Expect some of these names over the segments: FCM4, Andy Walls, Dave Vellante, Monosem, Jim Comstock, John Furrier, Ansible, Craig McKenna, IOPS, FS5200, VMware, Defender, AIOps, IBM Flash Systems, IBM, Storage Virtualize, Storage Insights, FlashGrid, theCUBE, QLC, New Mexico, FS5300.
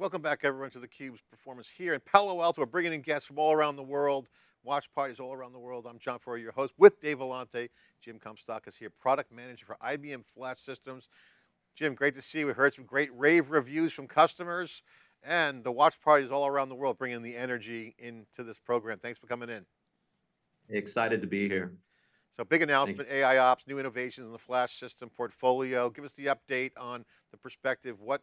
Welcome back, everyone, to theCUBE's performance here in Palo Alto. We're bringing in guests from all around the world, watch parties all around the world. I'm John Furrier, your host, with Dave Vellante. Jim Comstock is here, product manager for IBM Flash Systems. Jim, great to see you. We heard some great rave reviews from customers, and the watch parties all around the world bringing the energy into this program. Thanks for coming in. Excited to be here. So big announcement, AIOps, new innovations in the Flash System portfolio. Give us the update on the perspective. What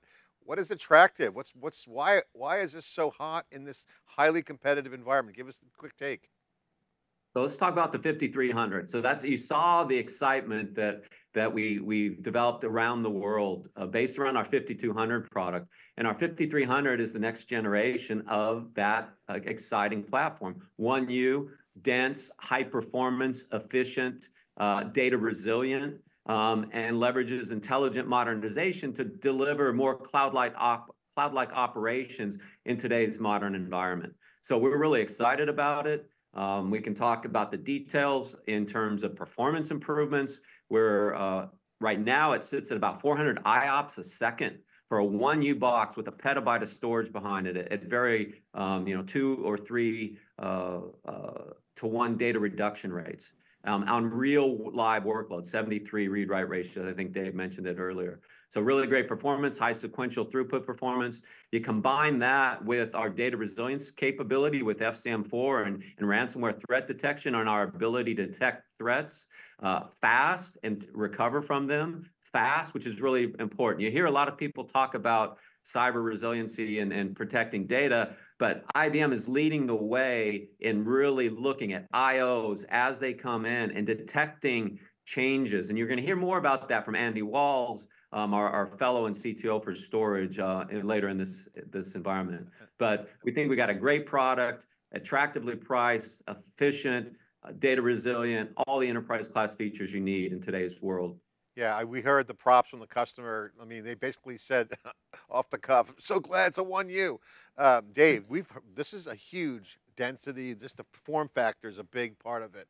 is attractive? Why is this so hot in this highly competitive environment? Give us a quick take. So let's talk about the 5300. So that's, you saw the excitement that we've developed around the world based around our 5200 product. And our 5300 is the next generation of that exciting platform. 1U, dense, high performance, efficient, data resilient, and leverages intelligent modernization to deliver more cloud-like operations in today's modern environment. So we're really excited about it. We can talk about the details in terms of performance improvements, where right now it sits at about 400 IOPS a second for a 1U box with a petabyte of storage behind it at very, 2 or 3 to 1 data reduction rates. On real live workload, 73 read-write ratios. I think Dave mentioned it earlier. So really great performance, high sequential throughput performance. You combine that with our data resilience capability with FCM4 and ransomware threat detection on our ability to detect threats fast and recover from them fast, which is really important. You hear a lot of people talk about cyber resiliency and protecting data, but IBM is leading the way in really looking at IOs as they come in and detecting changes. And you're going to hear more about that from Andy Walls, our fellow and CTO for storage later in this environment. But we think we got a great product, attractively priced, efficient, data resilient, all the enterprise class features you need in today's world. Yeah, we heard the props from the customer. I mean, they basically said off the cuff, I'm so glad it's a 1U. Dave, this is a huge density, just the form factor is a big part of it.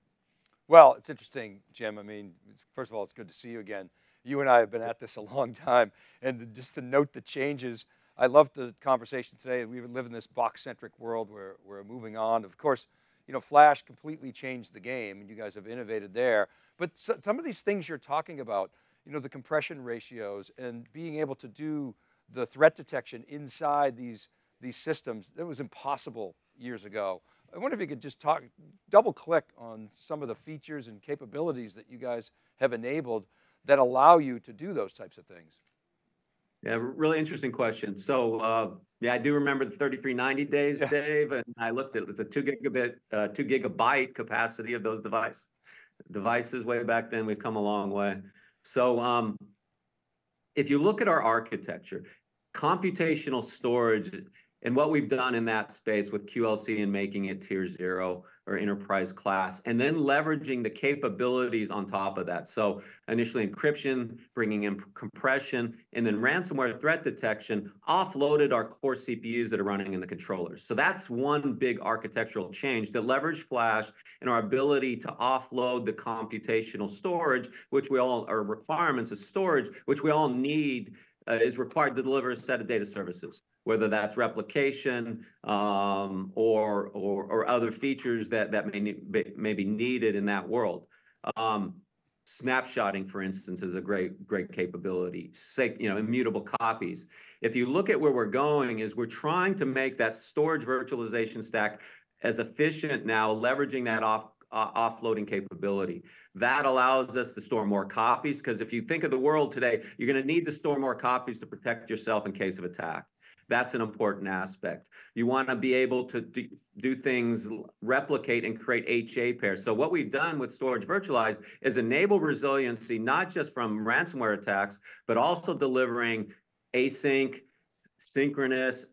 Well, it's interesting, Jim. I mean, first of all, it's good to see you again. You and I have been at this a long time. And just to note the changes, I love the conversation today. We live in this box-centric world where we're moving on. Of course, Flash completely changed the game, and you guys have innovated there. But some of these things you're talking about, the compression ratios and being able to do the threat detection inside these systems, that was impossible years ago. I wonder if you could just double click on some of the features and capabilities that you guys have enabled that allow you to do those types of things. Yeah, really interesting question. So, yeah, I do remember the 3390 days, yeah, Dave, and I looked at the 2 gigabyte capacity of those devices way back then. We've come a long way. So if you look at our architecture, computational storage and what we've done in that space with QLC and making it tier 0 or enterprise class, and then leveraging the capabilities on top of that. So initially encryption, bringing in compression, and then ransomware threat detection offloaded our core CPUs that are running in the controllers. So that's one big architectural change that leveraged Flash and our ability to offload the computational storage, which we all are requirements of storage, which we all need, is required to deliver a set of data services, whether that's replication or other features that may be needed in that world. Snapshotting, for instance, is a great capability. Immutable copies. If you look at where we're going, is we're trying to make that storage virtualization stack as efficient now, leveraging that offloading capability. That allows us to store more copies, because if you think of the world today, you're going to need to store more copies to protect yourself in case of attack. That's an important aspect. You want to be able to do things, replicate and create HA pairs. So what we've done with Storage Virtualize is enable resiliency, not just from ransomware attacks, but also delivering async, synchronous,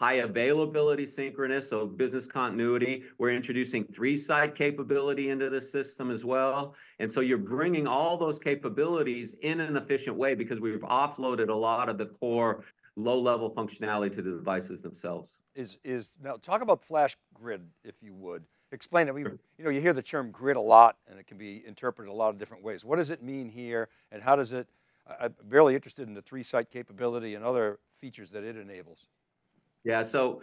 high availability synchronous, so business continuity. We're introducing 3-side capability into the system as well. And so you're bringing all those capabilities in an efficient way, because we've offloaded a lot of the core low-level functionality to the devices themselves. Now talk about FlashGrid, if you would. Explain it. Sure. You hear the term grid a lot, and it can be interpreted a lot of different ways. What does it mean here, and how does it, I'm really interested in the 3-site capability and other features that it enables. Yeah, so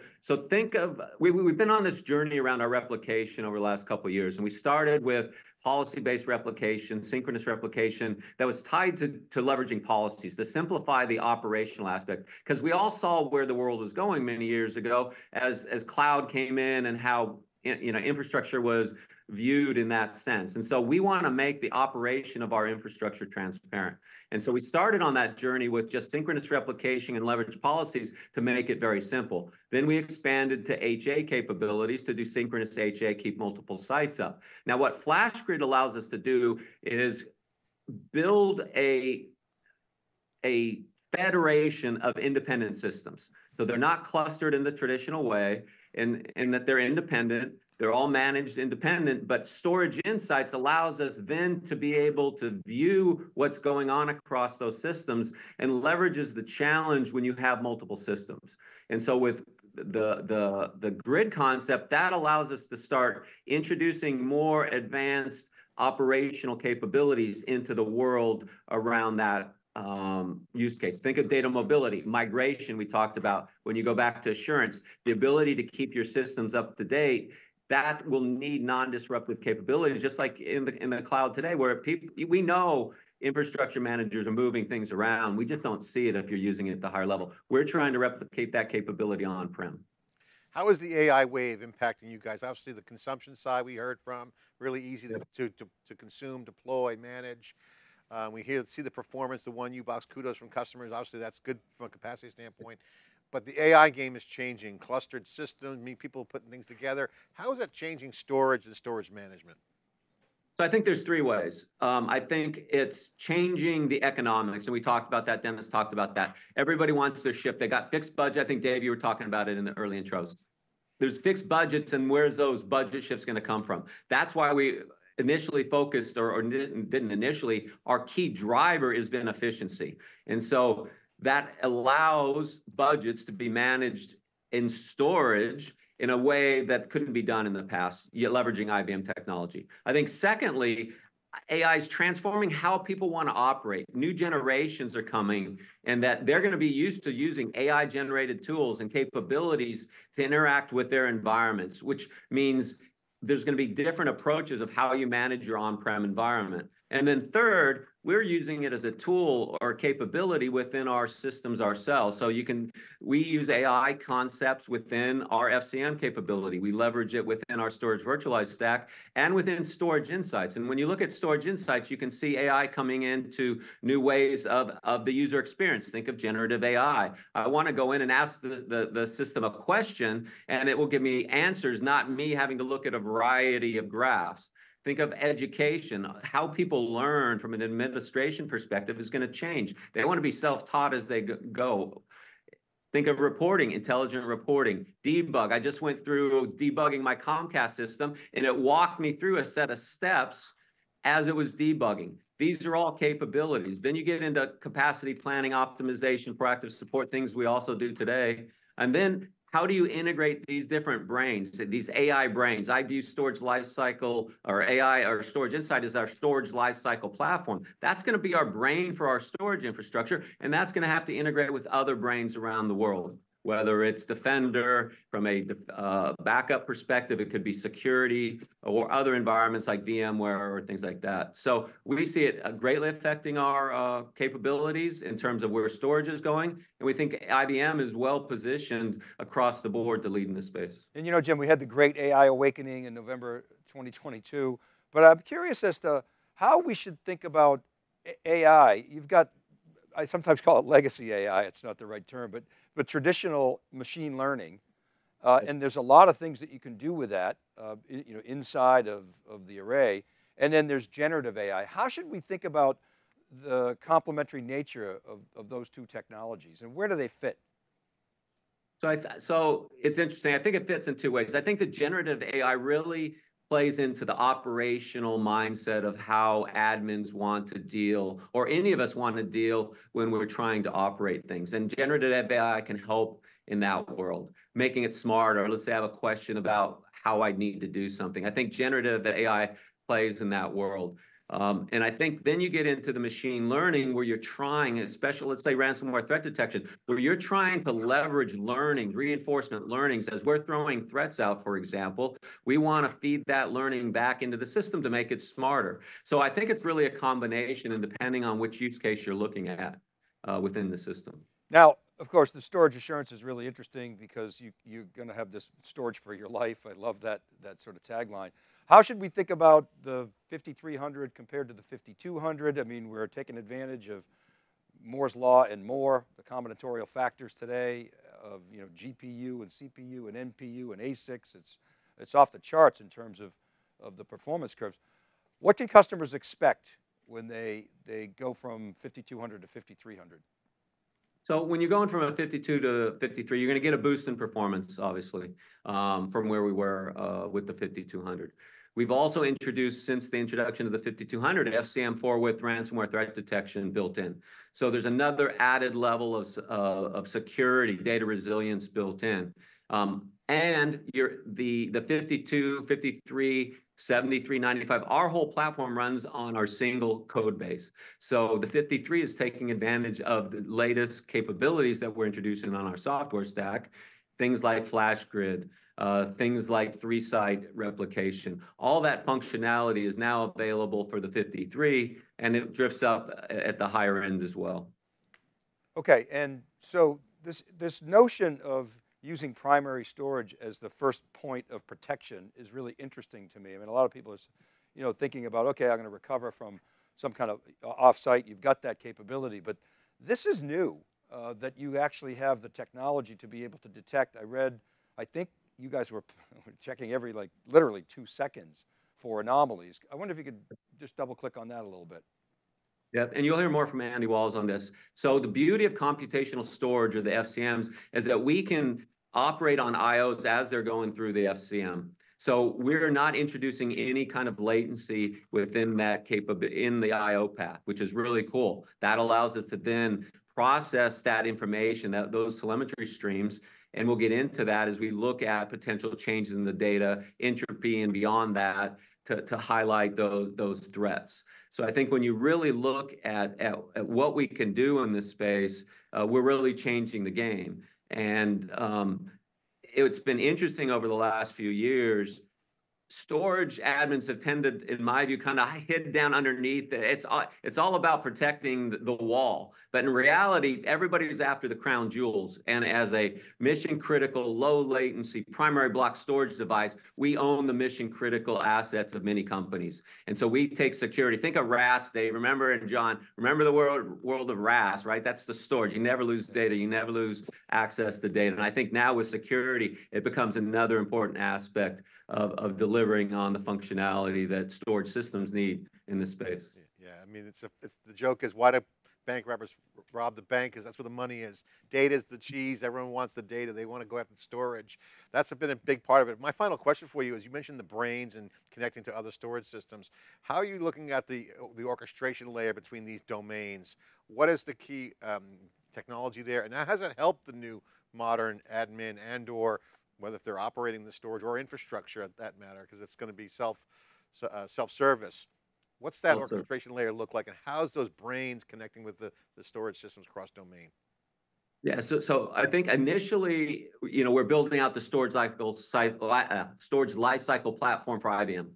think of, we've been on this journey around our replication over the last couple of years, and we started with policy-based replication, synchronous replication that was tied to leveraging policies to simplify the operational aspect. Because we all saw where the world was going many years ago as cloud came in and how infrastructure was viewed in that sense. And so we want to make the operation of our infrastructure transparent. And so we started on that journey with just synchronous replication and leverage policies to make it very simple. Then we expanded to HA capabilities to do synchronous HA, keep multiple sites up. Now, what FlashGrid allows us to do is build a federation of independent systems. So they're not clustered in the traditional way, in that they're independent. They're all managed independent, but Storage Insights allows us then to be able to view what's going on across those systems and leverages the challenge when you have multiple systems. And so with the grid concept, that allows us to start introducing more advanced operational capabilities into the world around that use case. Think of data mobility, migration we talked about. When you go back to assurance, the ability to keep your systems up to date, that will need non-disruptive capabilities, just like in the cloud today, where people, we know infrastructure managers are moving things around. We just don't see it if you're using it at the higher level. We're trying to replicate that capability on-prem. How is the AI wave impacting you guys? Obviously the consumption side we heard from, really easy to consume, deploy, manage. We see the performance, the one U-Box, kudos from customers. Obviously that's good from a capacity standpoint. But the AI game is changing. Clustered systems, people putting things together. How is that changing storage and storage management? So I think there's three ways. I think it's changing the economics. And we talked about that, Dennis talked about that. Everybody wants their ship. They got fixed budget. I think, Dave, you were talking about it in the early intros. There's fixed budgets, and where's those budget shifts going to come from? That's why we initially focused, or didn't initially, our key driver has been efficiency. And so that allows budgets to be managed in storage in a way that couldn't be done in the past, yet leveraging IBM technology. I think secondly, AI is transforming how people want to operate. New generations are coming, and that they're going to be used to using AI-generated tools and capabilities to interact with their environments, which means there's going to be different approaches of how you manage your on-prem environment. And then third, we're using it as a tool or capability within our systems ourselves. So we use AI concepts within our FCM capability. We leverage it within our Storage Virtualize stack and within Storage Insights. And when you look at Storage Insights, you can see AI coming into new ways of the user experience. Think of generative AI. I want to go in and ask the system a question, and it will give me answers, not me having to look at a variety of graphs. Think of education. How people learn from an administration perspective is going to change. They want to be self-taught as they go. Think of reporting, intelligent reporting, debug. I just went through debugging my Comcast system, and it walked me through a set of steps as it was debugging. These are all capabilities. Then you get into capacity planning, optimization, proactive support, things we also do today. And then how do you integrate these different brains, these AI brains? I view Storage Lifecycle, or AI, or Storage Insight as our storage lifecycle platform. That's going to be our brain for our storage infrastructure, and that's going to have to integrate with other brains around the world, whether it's Defender from a backup perspective, it could be security, or other environments like VMware or things like that. So we see it greatly affecting our capabilities in terms of where storage is going. And we think IBM is well positioned across the board to lead in this space. And you know, Jim, we had the great AI awakening in November 2022, but I'm curious as to how we should think about AI. You've got, I sometimes call it legacy AI, it's not the right term, but traditional machine learning. And there's a lot of things that you can do with that inside of the array. And then there's generative AI. How should we think about the complementary nature of those two technologies, and where do they fit? So, so it's interesting. I think it fits in two ways. I think the generative AI really plays into the operational mindset of how admins want to deal, or any of us want to deal when we're trying to operate things. And generative AI can help in that world, making it smarter. Let's say I have a question about how I need to do something. I think generative AI plays in that world. And I think then you get into the machine learning where you're trying, especially let's say ransomware threat detection, where you're trying to leverage learning, reinforcement learnings. As we're throwing threats out, for example, we want to feed that learning back into the system to make it smarter. So I think it's really a combination, and depending on which use case you're looking at within the system. Now, of course, the storage assurance is really interesting because you're going to have this storage for your life. I love that sort of tagline. How should we think about the 5300 compared to the 5200? I mean, we're taking advantage of Moore's law and more, the combinatorial factors today of GPU and CPU and NPU and ASICs. It's off the charts in terms of the performance curves. What can customers expect when they go from 5200 to 5300? So when you're going from a 52 to 53, you're going to get a boost in performance, obviously, from where we were with the 5200. We've also introduced, since the introduction of the 5200, FCM4 with ransomware threat detection built in. So there's another added level of security, data resilience built in. And the 52, 53, 7395, our whole platform runs on our single code base. So the 53 is taking advantage of the latest capabilities that we're introducing on our software stack, things like FlashGrid, things like 3-site replication. All that functionality is now available for the 53, and it drifts up at the higher end as well. Okay, and so this notion of using primary storage as the first point of protection is really interesting to me. I mean, a lot of people are thinking about, okay, I'm going to recover from some kind of offsite. You've got that capability, but this is new, that you actually have the technology to be able to detect. I read, I think you guys were checking every, like, literally 2 seconds for anomalies. I wonder if you could just double click on that a little bit. Yeah, and you'll hear more from Andy Walls on this. So the beauty of computational storage, or the FCMs, is that we can operate on IOs as they're going through the FCM. So we're not introducing any kind of latency within that in the IO path, which is really cool. That allows us to then process that information, those telemetry streams, and we'll get into that as we look at potential changes in the data, entropy, and beyond that to highlight those threats. So I think when you really look at what we can do in this space, we're really changing the game. And it's been interesting over the last few years. Storage admins have tended, in my view, kind of hid down underneath. It's all about protecting the wall. But in reality, everybody's after the crown jewels. And as a mission critical, low latency, primary block storage device, we own the mission critical assets of many companies. And so we take security. Think of RAS, Dave. Remember, and John, remember the world of RAS, right? That's the storage. You never lose data. You never lose access to data. And I think now with security, it becomes another important aspect of delivering on the functionality that storage systems need in this space. Yeah, I mean, it's the joke is, why do bank robbers rob the bank? Because that's where the money is. Data's the cheese. Everyone wants the data. They want to go after the storage. That's been a big part of it. My final question for you is, you mentioned the brains and connecting to other storage systems. How are you looking at the orchestration layer between these domains? What is the key technology there? And how has it helped the new modern admin and/or whether if they're operating the storage or infrastructure at that matter, because it's going to be self-service. What's that orchestration layer look like, and how's those brains connecting with the storage systems cross-domain? Yeah, so I think initially, we're building out the storage lifecycle platform for IBM.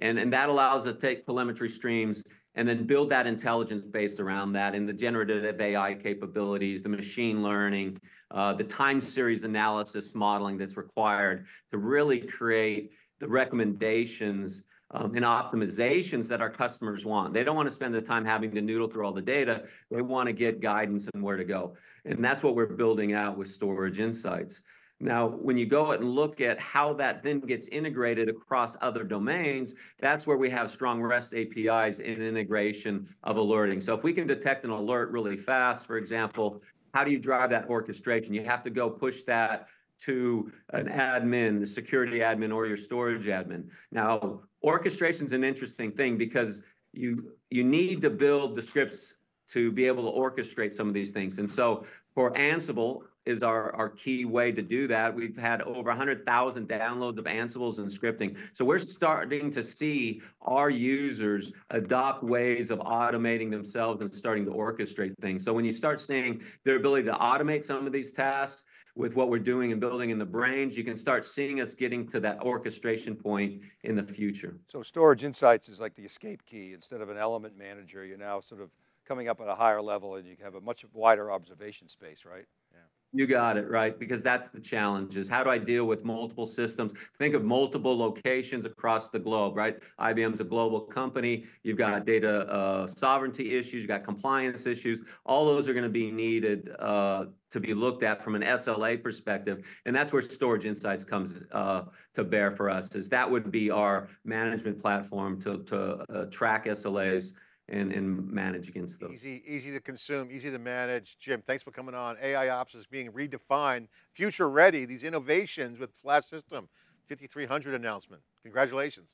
And that allows us to take telemetry streams and then build that intelligence based around that, and the generative AI capabilities, the machine learning, the time series analysis modeling that's required to really create the recommendations and optimizations that our customers want. They don't want to spend the time having to noodle through all the data. They want to get guidance on where to go. And that's what we're building out with Storage Insights. Now, when you go and look at how that then gets integrated across other domains, that's where we have strong REST APIs in integration of alerting. So if we can detect an alert really fast, for example, how do you drive that orchestration? You have to go push that to an admin, the security admin, or your storage admin. Now, orchestration is an interesting thing because you need to build the scripts to be able to orchestrate some of these things. And so for Ansible, is our key way to do that. We've had over 100,000 downloads of Ansibles and scripting. So we're starting to see our users adopt ways of automating themselves and starting to orchestrate things. So when you start seeing their ability to automate some of these tasks with what we're doing and building in the brains, you can start seeing us getting to that orchestration point in the future. So Storage Insights is like the escape key. Instead of an element manager, you're now sort of coming up at a higher level and you have a much wider observation space, right? Yeah. You got it, right? Because that's the challenge is how do I deal with multiple systems? Think of multiple locations across the globe, right? IBM's a global company. You've got data sovereignty issues, you've got compliance issues. All those are going to be needed to be looked at from an SLA perspective. And that's where Storage Insights comes to bear for us, is that would be our management platform to track SLAs and manage against those. Easy to consume, easy to manage. Jim, thanks for coming on. AIOps is being redefined, future ready, these innovations with FlashSystem 5300 announcement. Congratulations.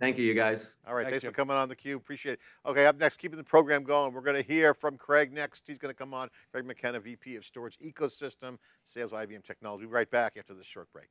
Thank you, you guys. All right, thanks for coming on theCUBE, appreciate it. Okay, up next, keeping the program going, we're going to hear from Craig next. He's going to come on, Craig McKenna, VP of Storage Ecosystem, Sales of IBM Technology. We'll be right back after this short break.